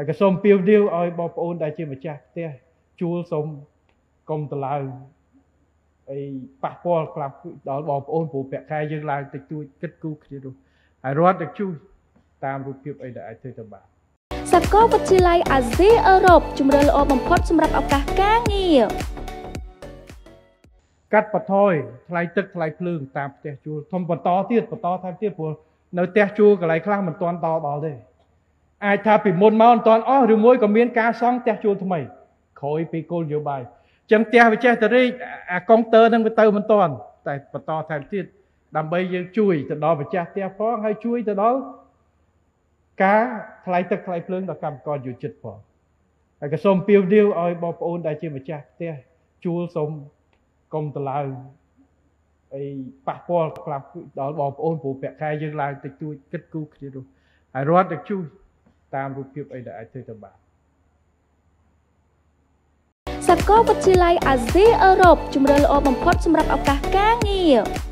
Like a some peel deal, I bought own that Jim a jack there, jewel some come to loud a pack ball clap of own book, carrying like the two good cook. I wrote the two time with people that I take about. Sako Patilla as they are up, Jumrel Oban Potsum Rap of Kakangi. Cut patoy, like tuck like plume, tap their jewel, Tom Patotti, Patotti, no tattoo like clam and ton dog all day. I tap in one mountain, oh, remove a mean car song tattoo to me. Coy pickle you by. Jump there with chattery, a conter and with Tomanton, that Patotti, number you chewy, the dog with chat there for, I chewy the dog. Car, like tuck like plume, the camp called you chit for. Like a some peel deal, I bob owned that Jim a jack there, jewel some. Come to allow a pack ball clap of own book, carrying like the two good cook. I wrote the two time with people that I take about. Sako Patilla as they are up, Jumrel Oban Potsum Rap of Kakangi.